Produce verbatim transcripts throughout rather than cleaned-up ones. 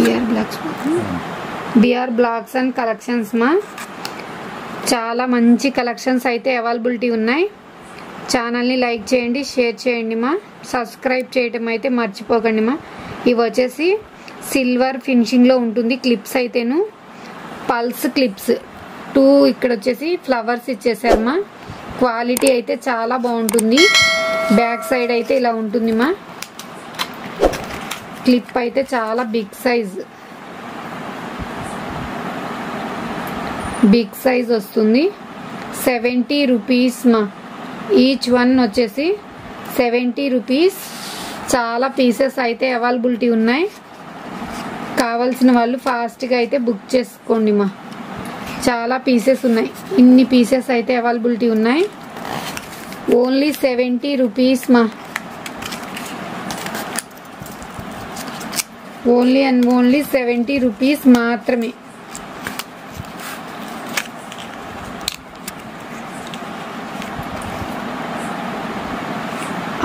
BR blocks B R blocks and collections మా చాలా మంచి కలెక్షన్స్ అయితే అవైలబిలిటీ ఉన్నాయి. ఛానల్ని లైక్ చేయండి, షేర్ చేయండి మా, సబ్స్క్రైబ్ చేయడం అయితే మర్చిపోకండి మా. ఇవి వచ్చేసి సిల్వర్ ఫినిషింగ్లో ఉంటుంది క్లిప్స్ అయితేను, పల్స్ క్లిప్స్ టూ ఇక్కడ వచ్చేసి ఫ్లవర్స్ ఇచ్చేసారమ్మా. క్వాలిటీ అయితే చాలా బాగుంటుంది. బ్యాక్ సైడ్ అయితే ఇలా ఉంటుంది మా. క్లిప్ అయితే చాలా బిగ్ సైజ్ బిగ్ సైజ్ వస్తుంది. సెవెంటీ రూపీస్ మా, ఈచ్ వన్ వచ్చేసి సెవెంటీ రూపీస్. చాలా పీసెస్ అయితే అవైలబిలిటీ ఉన్నాయి. కావాల్సిన వాళ్ళు ఫాస్ట్గా అయితే బుక్ చేసుకోండి మా. చాలా పీసెస్ ఉన్నాయి, ఇన్ని పీసెస్ అయితే అవైలబిలిటీ ఉన్నాయి. ఓన్లీ సెవెంటీ రూపీస్ మా, only and only seventy rupees మాత్రమే.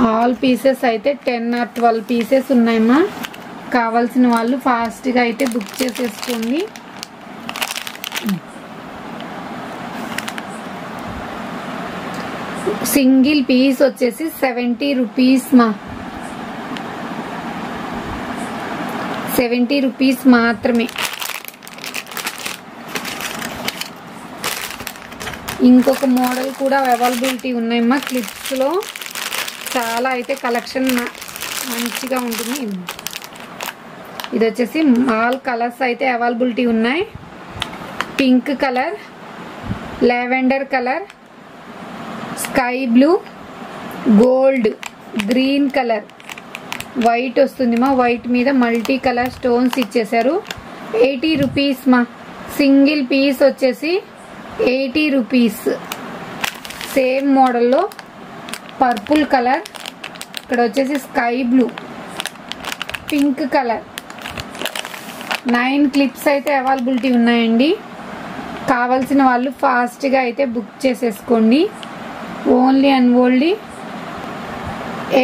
ఆల్ పీసెస్ అయితే టెన్ ఆర్ ట్వెల్వ్ పీసెస్ ఉన్నాయమ్మా. కావాల్సిన వాళ్ళు ఫాస్ట్గా అయితే బుక్ చేసేసుకోండి. సింగిల్ పీస్ వచ్చేసి సెవెంటీ రూపీస్ మా, సెవెంటీ రూపీస్ మాత్రమే. ఇంకొక మోడల్ కూడా అవైలబిలిటీ ఉన్నాయమ్మా క్లిప్స్లో. చాలా అయితే కలెక్షన్ మంచిగా ఉంటుంది. ఇది వచ్చేసి ఆల్ కలర్స్ అయితే అవైలబిలిటీ ఉన్నాయి. Pink colour, lavender colour, sky blue, gold, green colour, white వస్తుంది మా. వైట్ మీద మల్టీ కలర్ స్టోన్స్ ఇచ్చేసారు. ఎయిటీ రూపీస్ మా, సింగిల్ పీస్ వచ్చేసి ఎయిటీ రూపీస్. సేమ్ మోడల్లో పర్పుల్ కలర్, ఇక్కడ వచ్చేసి sky blue, pink colour. Nine clips అయితే అవైలబిలిటీ ఉన్నాయండి. కావాల్సిన వాళ్ళు ఫాస్ట్గా అయితే బుక్ చేసేసుకోండి. Only and only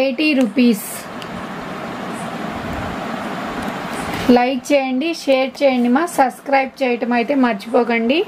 eighty rupees. Like చేయండి, షేర్ చేయండి మా, సబ్స్క్రైబ్ చేయటం అయితే మర్చిపోకండి.